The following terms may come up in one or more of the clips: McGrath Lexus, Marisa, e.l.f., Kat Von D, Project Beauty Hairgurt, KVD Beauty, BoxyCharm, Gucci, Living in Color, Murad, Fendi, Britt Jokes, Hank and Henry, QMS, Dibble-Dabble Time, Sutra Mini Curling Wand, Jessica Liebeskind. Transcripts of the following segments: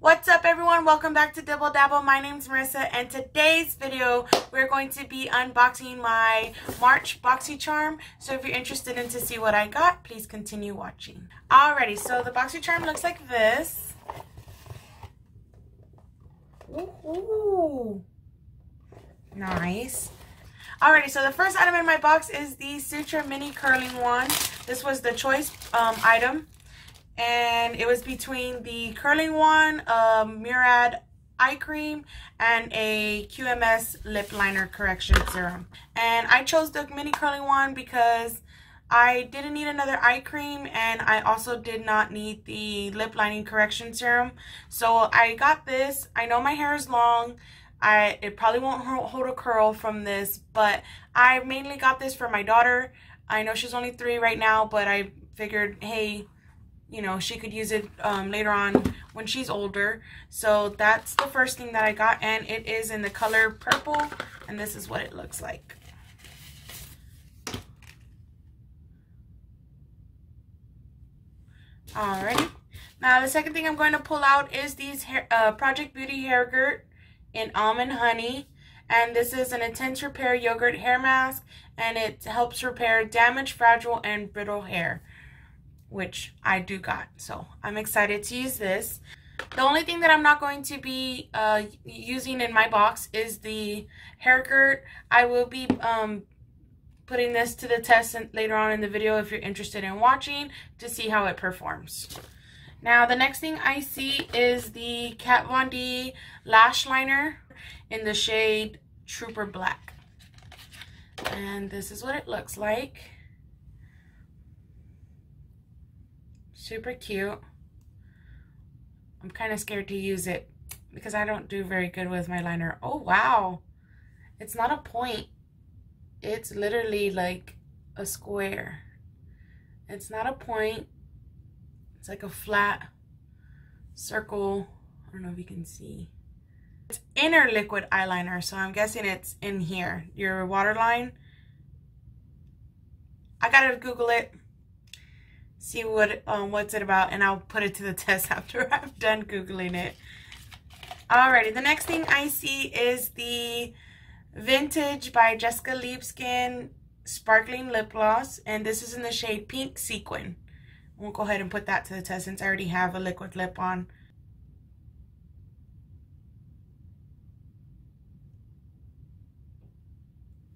What's up, everyone? Welcome back to Dibble-Dabble. My name's Marissa, and today's video we're going to be unboxing my March BoxyCharm. So if you're interested in to see what I got, please continue watching. Alrighty, so the BoxyCharm looks like this. Ooh, nice. Alrighty, so the first item in my box is the Sutra Mini Curling Wand. This was the choice item. And it was between the curling wand, Murad eye cream, and a QMS lip liner correction serum. And I chose the mini curling wand because I didn't need another eye cream, and I also did not need the lip lining correction serum. So I got this. I know my hair is long. It probably won't hold a curl from this, but I mainly got this for my daughter. I know she's only 3 right now, but I figured, hey, you know, she could use it later on when she's older. So that's the first thing that I got, and it is in the color purple, and this is what it looks like. Alrighty. Now the second thing I'm going to pull out is these Project Beauty Hairgurt in Almond Honey. And this is an intense repair yogurt hair mask, and it helps repair damaged, fragile, and brittle hair, which I do got, so I'm excited to use this. The only thing that I'm not going to be using in my box is the Hairgurt. I will be putting this to the test later on in the video if you're interested in watching to see how it performs. Now the next thing I see is the Kat Von D lash liner in the shade Trooper Black. And this is what it looks like. Super cute. I'm kind of scared to use it because I don't do very good with my liner. Oh, wow. It's not a point. It's literally like a square. It's not a point. It's like a flat circle. I don't know if you can see. It's inner liquid eyeliner, so I'm guessing it's in here. Your waterline. I gotta Google it. See what what's it about, and I'll put it to the test after I've done Googling it. Alrighty, the next thing I see is the Vintage by Jessica Liebeskind Sparkling Lip Gloss, and this is in the shade Pink Sequin. We'll go ahead and put that to the test since I already have a liquid lip on.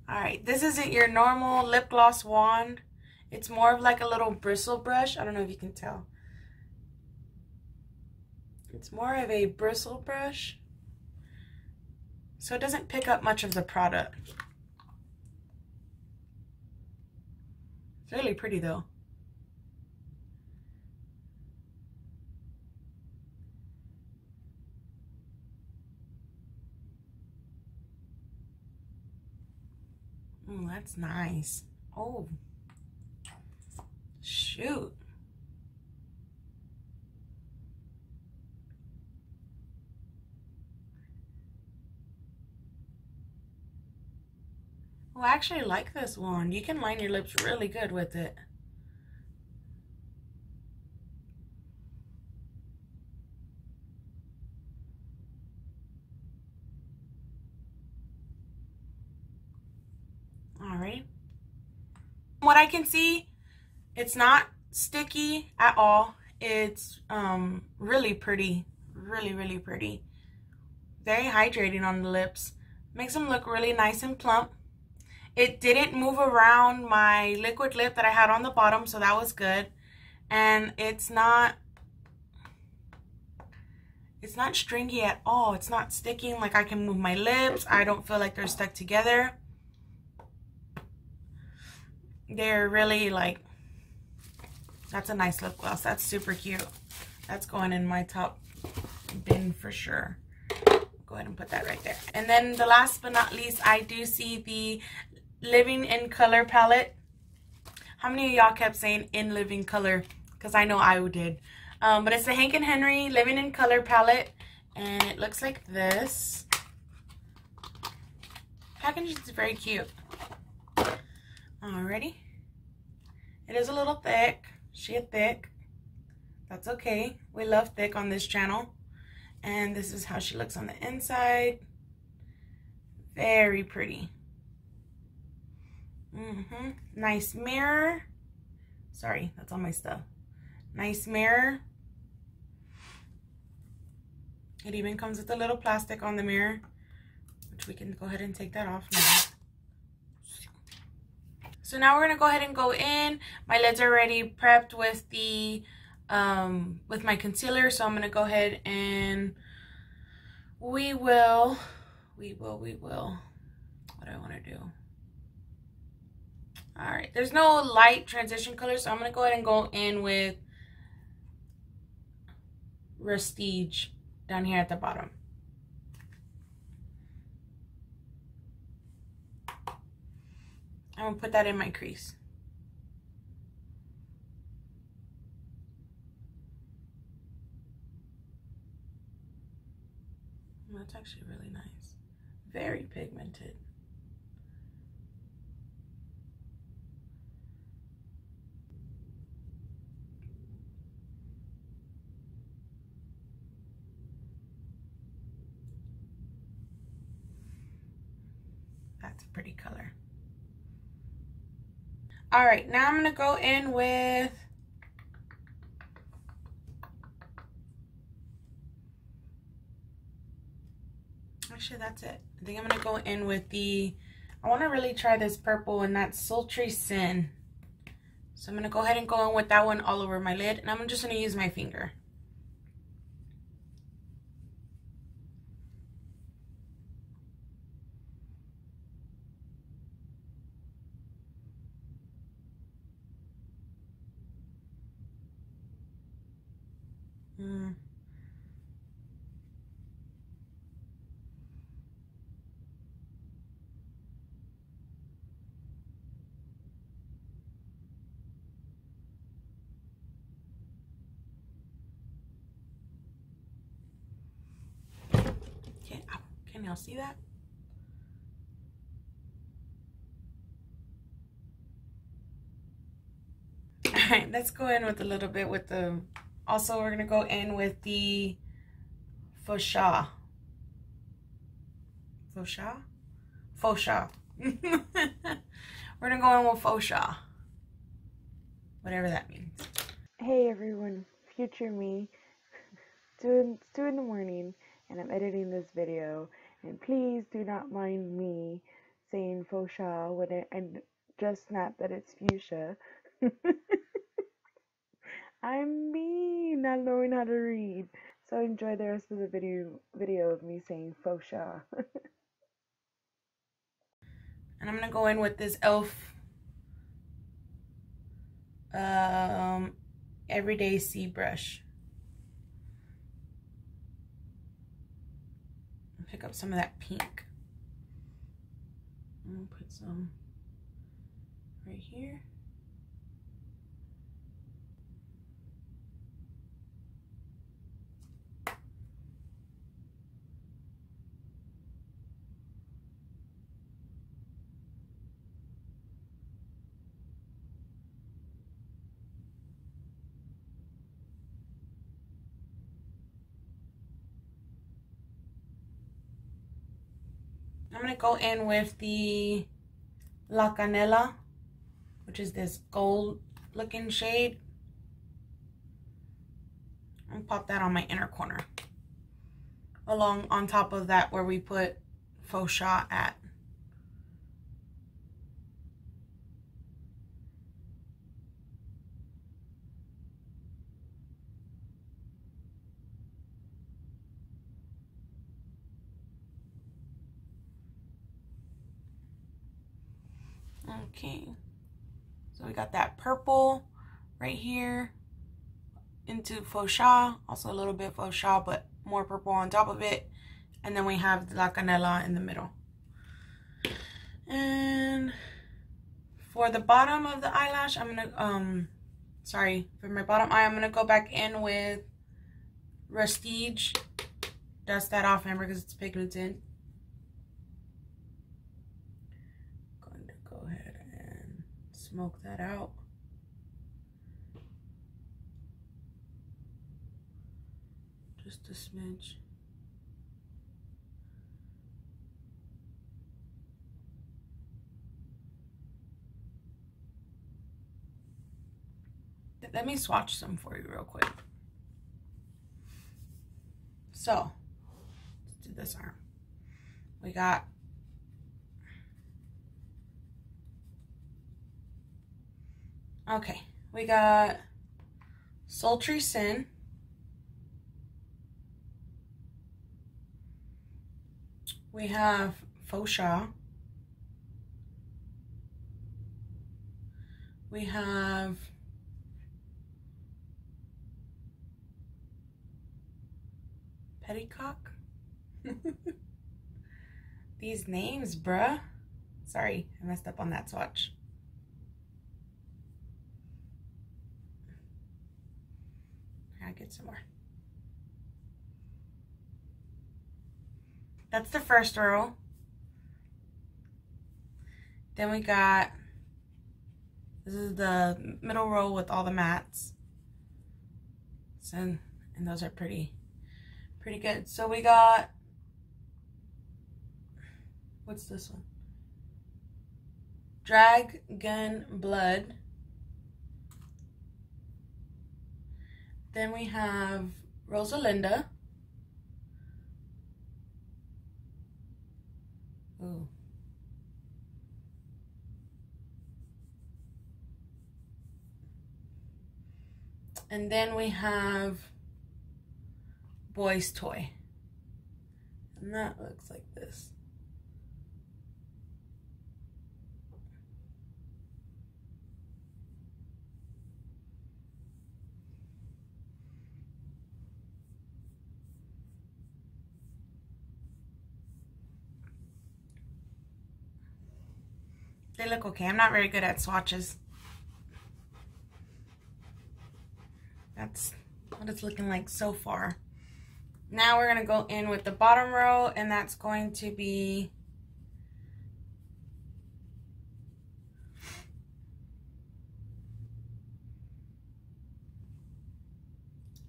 Alright, this isn't your normal lip gloss wand. It's more of like a little bristle brush. I don't know if you can tell. It's more of a bristle brush, so it doesn't pick up much of the product. It's really pretty though. Oh, that's nice. Oh. Shoot. Well, I actually like this wand. You can line your lips really good with it. All right. From what I can see, it's not sticky at all. It's really pretty, really pretty. Very hydrating on the lips. Makes them look really nice and plump. It didn't move around my liquid lip that I had on the bottom, so that was good. And it's not stringy at all. It's not sticking. Like, I can move my lips. I don't feel like they're stuck together. They're really like... That's a nice lip gloss. That's super cute. That's going in my top bin for sure. Go ahead and put that right there. And then the last but not least, I do see the Living in Color palette. How many of y'all kept saying in Living Color? Because I know I did. But it's the Hank and Henry Living in Color palette. And it looks like this. Package is very cute. Alrighty. It is a little thick. She's thick. That's okay. We love thick on this channel. And this is how she looks on the inside. Very pretty. Nice mirror. Sorry, that's all my stuff. Nice mirror. It even comes with a little plastic on the mirror, which we can go ahead and take that off now. So now we're gonna go ahead and go in. My lids are already prepped with the with my concealer, so I'm gonna go ahead and we will. What do I want to do? All right, there's no light transition color, so I'm gonna go ahead and go in with Prestige down here at the bottom. I'm gonna put that in my crease. That's actually really nice. Very pigmented. That's a pretty color. All right, now I'm gonna go in with actually, that's it. I think I'm gonna go in with the, I wanna really try this purple and that Sultry Sin. So I'm gonna go ahead and go in with that one all over my lid, and I'm just gonna use my finger. Can y'all see that? All right, let's go in with a little bit with the, also we're gonna go in with the Faux Chat. We're gonna go in with Faux Chat, whatever that means. Hey everyone, future me. It's 2 in the morning and I'm editing this video. And please do not mind me saying Faux Chat when and just not that it's fuchsia. I'm me, not knowing how to read. So enjoy the rest of the video of me saying Faux Chat. And I'm gonna go in with this e.l.f. Everyday Sea brush. Pick up some of that pink. I'm gonna put some right here. I'm going to go in with the La Canela, which is this gold looking shade, and pop that on my inner corner along on top of that where we put Faux Chat at. Okay, so we got that purple right here into Faux Chat, also a little bit Faux Chat, but more purple on top of it. And then we have the La Canela in the middle. And for the bottom of the eyelash, I'm gonna, for my bottom eye, I'm gonna go back in with Prestige. Dust that off, remember, because it's pigmented. Smoke that out. Just a smidge. Let me swatch some for you real quick. So, let's do this arm. We got Sultry Sin, we have Fosha, we have Petticock. These names, bruh. Sorry, I messed up on that swatch. I'll get some more. That's the first row. Then we got, this is the middle row with all the mattes. So, and those are pretty good. So we got, what's this one? Dragon Blood. Then we have Rosalinda. Ooh. And then we have Boy's Toy. And that looks like this. They look okay. I'm not very good at swatches. That's what it's looking like so far. Now we're gonna go in with the bottom row, and that's going to be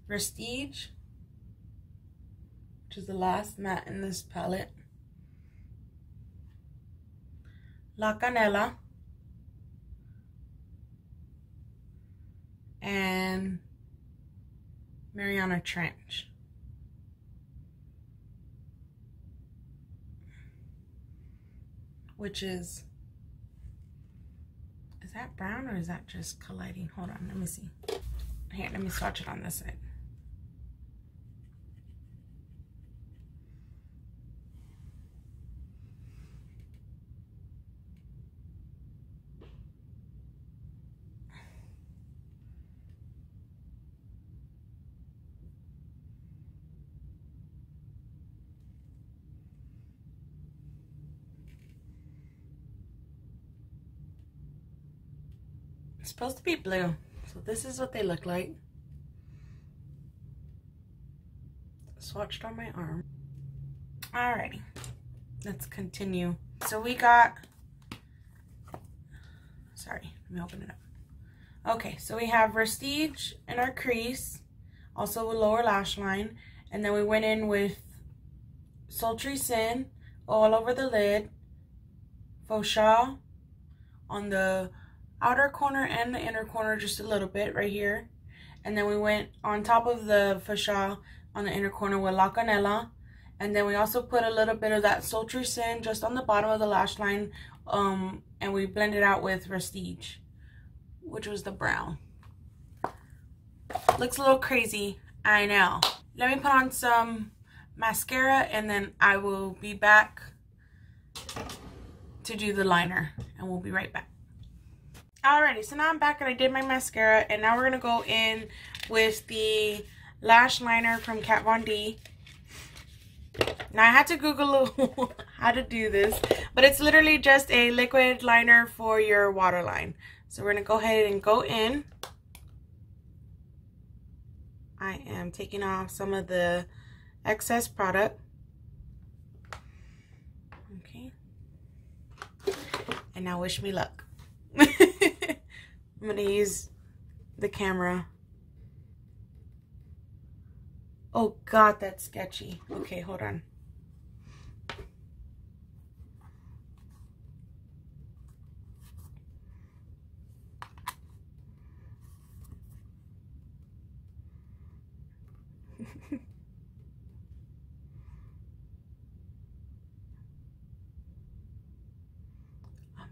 Prestige, which is the last matte in this palette. La Canela and Mariana Trench. Which is that brown or is that just colliding? Hold on, let me see. Here, let me swatch it on this side. It's supposed to be blue, so this is what they look like. Swatched on my arm. Alrighty, let's continue. So we got, sorry, let me open it up. Okay, so we have Prestige in our crease, also a lower lash line, and then we went in with Sultry Sin all over the lid, Fauchal on the outer corner and the inner corner just a little bit right here, and then we went on top of the Fauchal on the inner corner with La Canela, and then we also put a little bit of that Sultry Sin just on the bottom of the lash line, and we blended out with Prestige, which was the brown. Looks a little crazy, I know. Let me put on some mascara and then I will be back to do the liner, and we'll be right back. Alrighty, so now I'm back and I did my mascara, and now we're going to go in with the lash liner from Kat Von D. Now I had to Google how to do this, but it's literally just a liquid liner for your waterline. So we're going to go ahead and go in. I am taking off some of the excess product. Okay. And now wish me luck. I'm gonna use the camera. Oh god, that's sketchy. Okay, hold on.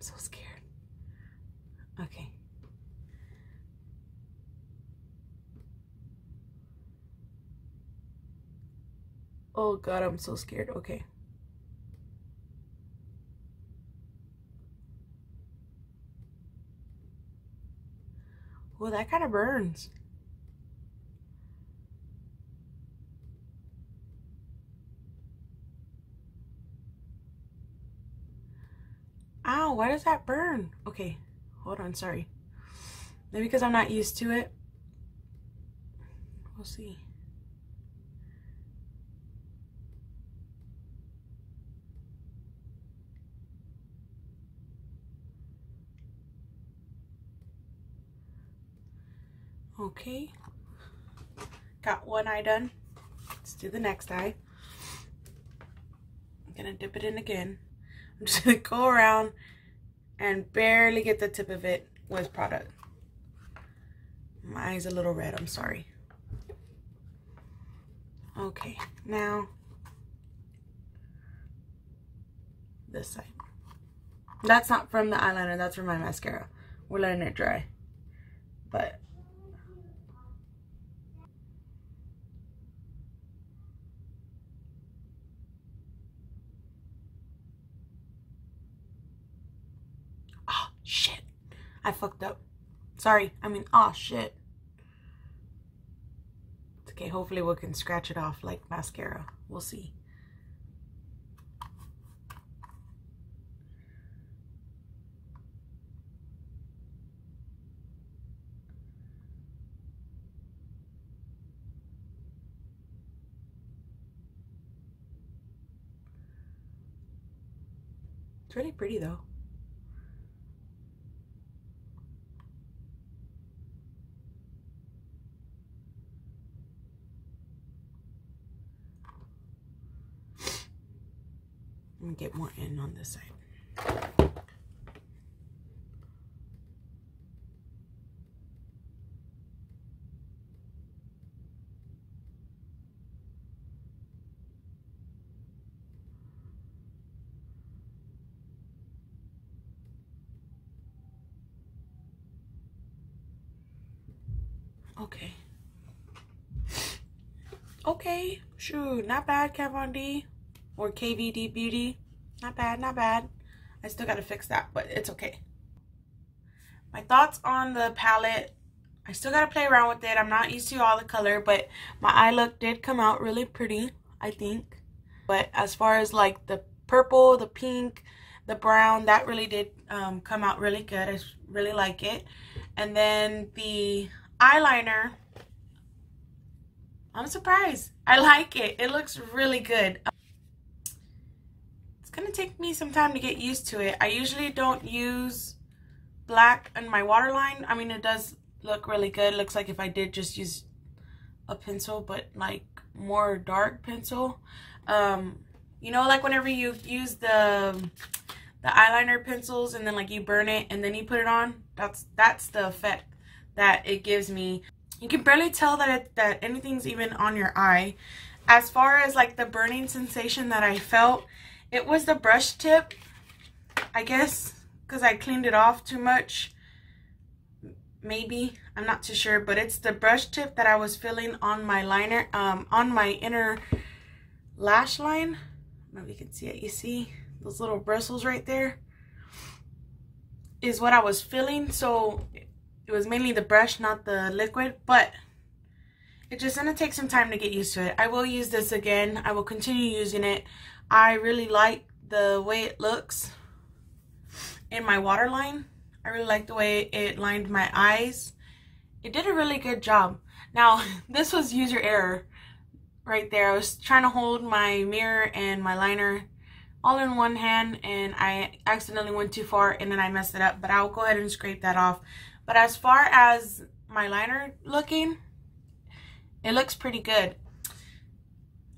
I'm so scared. Okay. Oh God, I'm so scared. Okay. Well, that kind of burns. Ow, why does that burn? Okay, hold on, sorry. Maybe because I'm not used to it. We'll see. Okay, got one eye done. Let's do the next eye. I'm gonna dip it in again. I'm just gonna go around and barely get the tip of it with product. My eye's a little red, I'm sorry. Okay, now this side. That's not from the eyeliner, that's from my mascara. We're letting it dry, but shit, I fucked up. Sorry, I mean, oh shit. It's okay, hopefully we can scratch it off like mascara. We'll see. It's really pretty though. Get more in on this side. Okay. Okay. Shoot, not bad, Kat Von D. Or KVD Beauty. Not bad, not bad. I still gotta fix that, but it's okay. My thoughts on the palette. I still gotta play around with it. I'm not used to all the color, but my eye look did come out really pretty, I think. But as far as like the purple, the pink, the brown, that really did come out really good. I really like it. And then the eyeliner, I'm surprised. I like it. It looks really good. It's gonna take me some time to get used to it. I usually don't use black on my waterline. I mean, it does look really good. It looks like if I did just use a pencil, but like more dark pencil. You know, like whenever you use the eyeliner pencils and then like you burn it and then you put it on. That's the effect that it gives me. You can barely tell that anything's even on your eye. As far as like the burning sensation that I felt, it was the brush tip, I guess, because I cleaned it off too much. Maybe, I'm not too sure, but it's the brush tip that I was feeling on my liner, on my inner lash line. I don't know if you can see it. You see those little bristles right there is what I was feeling. So it was mainly the brush, not the liquid, but it's just gonna take some time to get used to it. I will use this again. I will continue using it. I really like the way it looks in my waterline. I really like the way it lined my eyes. It did a really good job. Now, this was user error right there. I was trying to hold my mirror and my liner all in one hand, and I accidentally went too far, and then I messed it up, but I'll go ahead and scrape that off. But as far as my liner looking, it looks pretty good.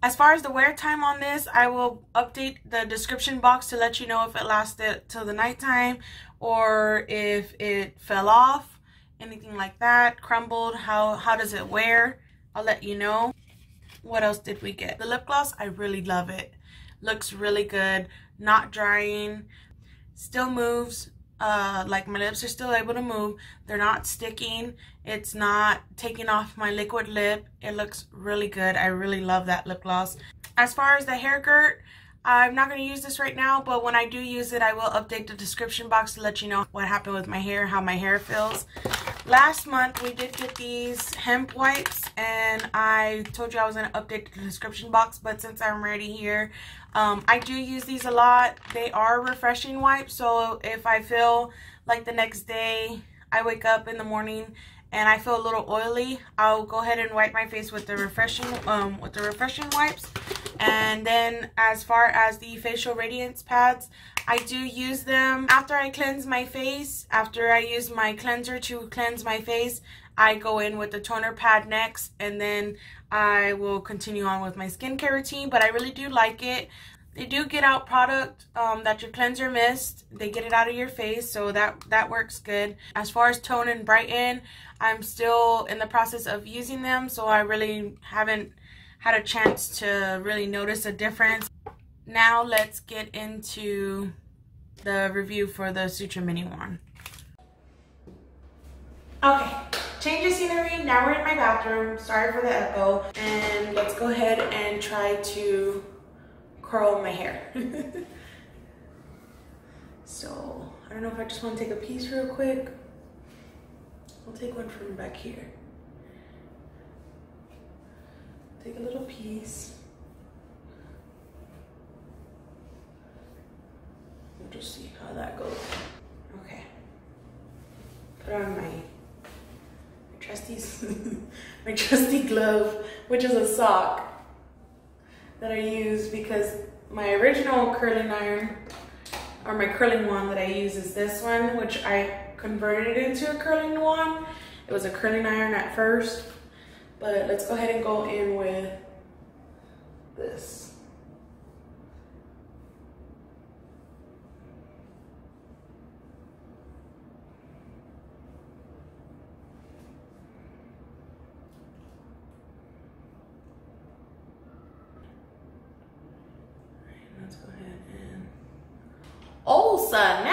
As far as the wear time on this, I will update the description box to let you know if it lasted till the nighttime or if it fell off, anything like that, crumbled, how does it wear? I'll let you know. What else did we get? The lip gloss, I really love it. Looks really good, not drying. still moves. Like my lips are still able to move. They're not sticking. It's not taking off my liquid lip. It looks really good. I really love that lip gloss. As far as the Hairgurt, I'm not going to use this right now, but when I do use it, I will update the description box to let you know what happened with my hair, how my hair feels. Last month, we did get these hemp wipes, and I told you I was going to update the description box, but since I'm already here, I do use these a lot. They are refreshing wipes, so if I feel like the next day I wake up in the morning and I feel a little oily, I'll go ahead and wipe my face with the refreshing wipes. And then as far as the facial radiance pads, I do use them after I cleanse my face. After I use my cleanser to cleanse my face, I go in with the toner pad next, and then I will continue on with my skincare routine. But I really do like it. They do get out product that your cleanser missed. They get it out of your face, so that works good. As far as tone and brighten, I'm still in the process of using them, so I really haven't had a chance to really notice a difference. Now let's get into the review for the Sutra Mini Wand. Okay, change of scenery. Now we're in my bathroom. Sorry for the echo. And let's go ahead and try to curl my hair. So, I don't know if I just want to take a piece real quick. I'll take one from back here. Take a little piece. We'll just see how that goes. Okay. Put on my trusty glove, which is a sock that I use because my original curling iron, or my curling wand that I use, is this one, which I converted into a curling wand. It was a curling iron at first, but let's go ahead and go in with this. Oh snap!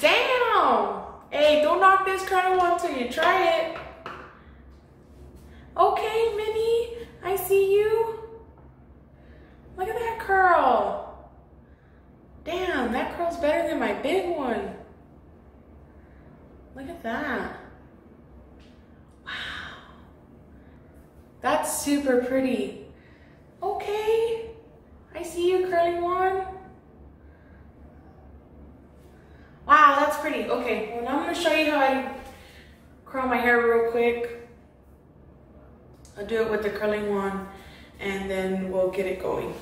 Damn! Hey, don't knock this curling wand till you try it. Okay, Minnie, I see you. Look at that curl. Damn, that curl's better than my big one. Look at that. Wow. That's super pretty. Okay. I see you, curling wand. Wow, that's pretty. Okay, well now I'm gonna show you how I curl my hair real quick. I'll do it with the curling wand and then we'll get it going.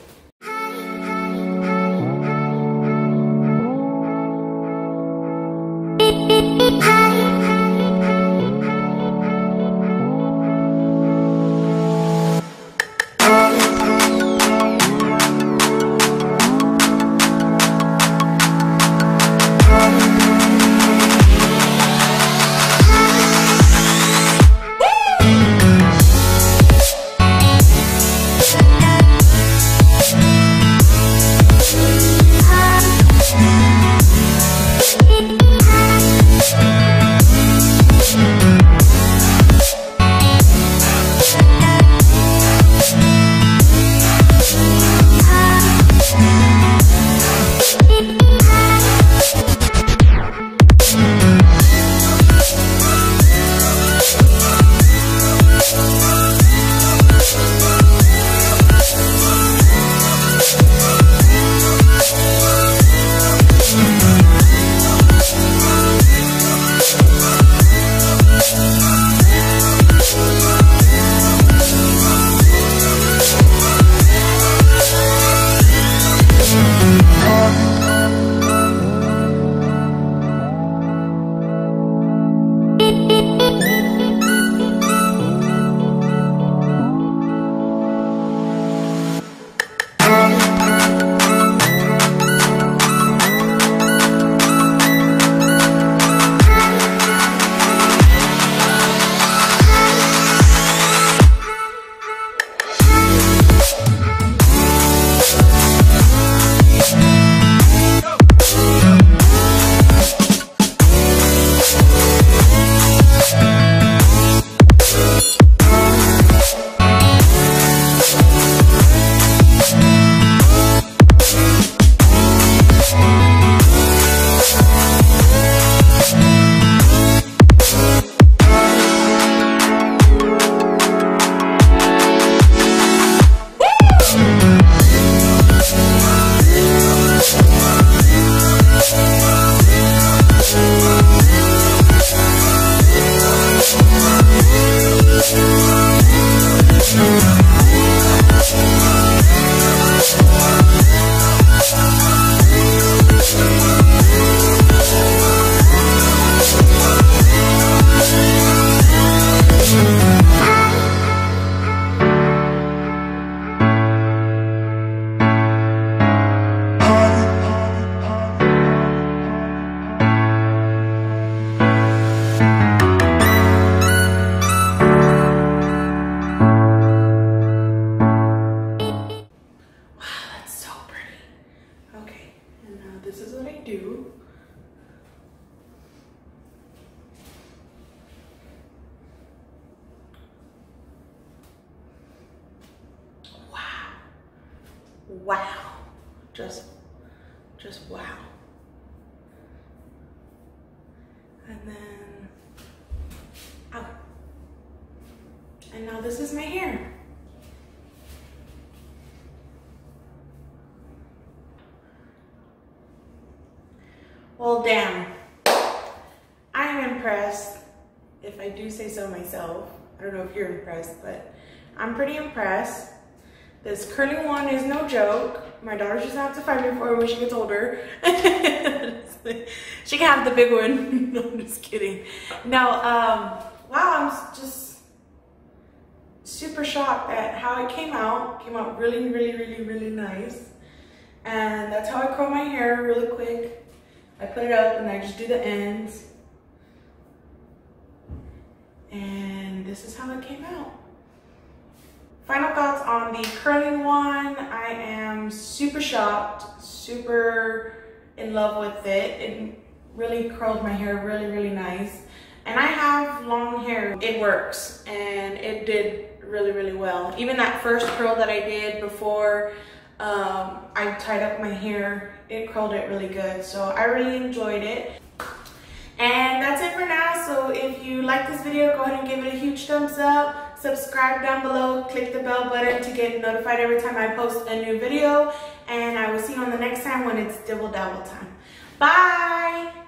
wow. Just wow. And then out. And now this is my hair. Well, damn. I'm impressed, if I do say so myself. I don't know if you're impressed, but I'm pretty impressed. This curling wand is no joke. My daughter just have to find me for it when she gets older. She can have the big one. No, I'm just kidding. Now, wow, I'm just super shocked at how it came out. Came out really, really, really, really nice. And that's how I curl my hair really quick. I put it up and I just do the ends. And this is how it came out. Final thoughts on the curling wand. I am super shocked, super in love with it. It really curled my hair really, really nice. And I have long hair. It works and it did really, really well. Even that first curl that I did before I tied up my hair, it curled it really good. So I really enjoyed it. And that's it for now. So if you like this video, go ahead and give it a huge thumbs up. Subscribe down below. Click the bell button to get notified every time I post a new video. And I will see you on the next time when it's Dibble-Dabble Time. Bye!